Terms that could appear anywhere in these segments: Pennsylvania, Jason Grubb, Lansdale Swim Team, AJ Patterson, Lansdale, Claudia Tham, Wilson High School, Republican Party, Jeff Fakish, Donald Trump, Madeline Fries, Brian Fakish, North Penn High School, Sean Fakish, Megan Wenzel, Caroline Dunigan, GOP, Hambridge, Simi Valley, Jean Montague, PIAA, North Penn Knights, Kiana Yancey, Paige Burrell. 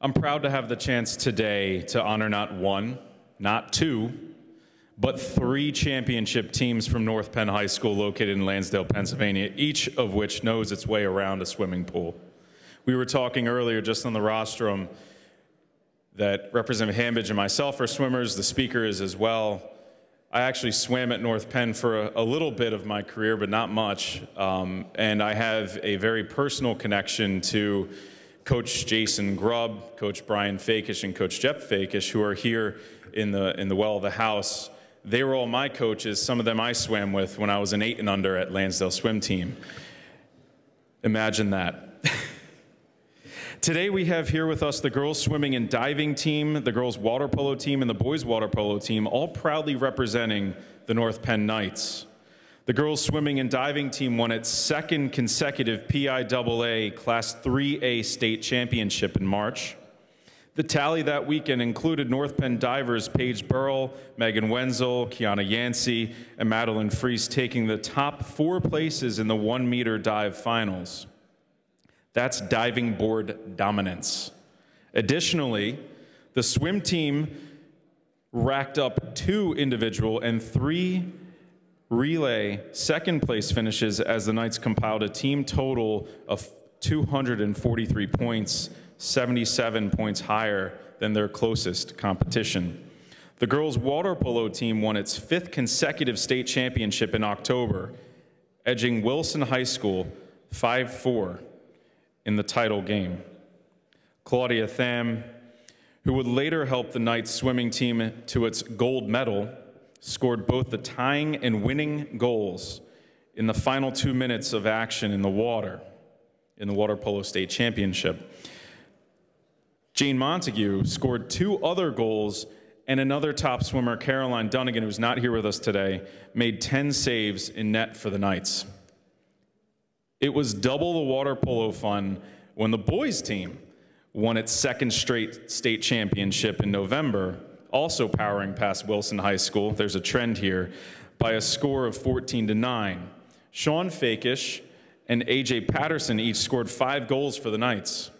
I'm proud to have the chance today to honor not one, not two, but three championship teams from North Penn High School located in Lansdale, Pennsylvania, each of which knows its way around a swimming pool. We were talking earlier just on the rostrum that Representative Hambridge and myself are swimmers, the speaker is as well. I actually swam at North Penn for a little bit of my career, but not much, and I have a very personal connection to Coach Jason Grubb, Coach Brian Fakish, and Coach Jeff Fakish, who are here in the well of the house. They were all my coaches, some of them I swam with when I was an 8 and under at Lansdale Swim Team. Imagine that. Today we have here with us the girls swimming and diving team, the girls water polo team, and the boys water polo team, all proudly representing the North Penn Knights. The girls swimming and diving team won its second consecutive PIAA Class 3A state championship in March. The tally that weekend included North Penn divers Paige Burrell, Megan Wenzel, Kiana Yancey, and Madeline Fries taking the top 4 places in the 1-meter dive finals. That's diving board dominance. Additionally, the swim team racked up 2 individual and 3 relay second-place finishes as the Knights compiled a team total of 243 points, 77 points higher than their closest competition. The girls' water polo team won its 5th consecutive state championship in October, edging Wilson High School 5-4 in the title game. Claudia Tham, who would later help the Knights swimming team to its gold medal, scored both the tying and winning goals in the final 2 minutes of action in the water, in the water polo state championship. Jean Montague scored 2 other goals, and another top swimmer, Caroline Dunigan, who's not here with us today, made 10 saves in net for the Knights. It was double the water polo fun when the boys team won its 2nd straight state championship in November, also powering past Wilson High School, there's a trend here, by a score of 14-9. Sean Fakish and AJ Patterson each scored 5 goals for the Knights.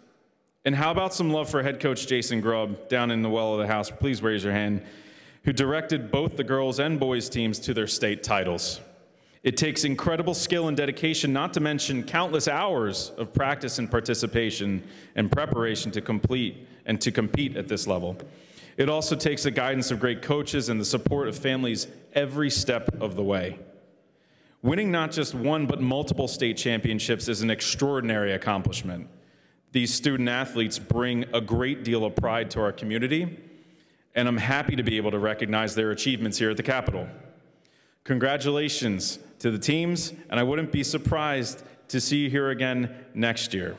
And how about some love for head coach Jason Grubb down in the well of the house, please raise your hand, who directed both the girls and boys teams to their state titles. It takes incredible skill and dedication, not to mention countless hours of practice and participation and preparation to complete and to compete at this level. It also takes the guidance of great coaches and the support of families every step of the way. Winning not just 1 but multiple state championships is an extraordinary accomplishment. These student athletes bring a great deal of pride to our community, and I'm happy to be able to recognize their achievements here at the Capitol. Congratulations to the teams, and I wouldn't be surprised to see you here again next year.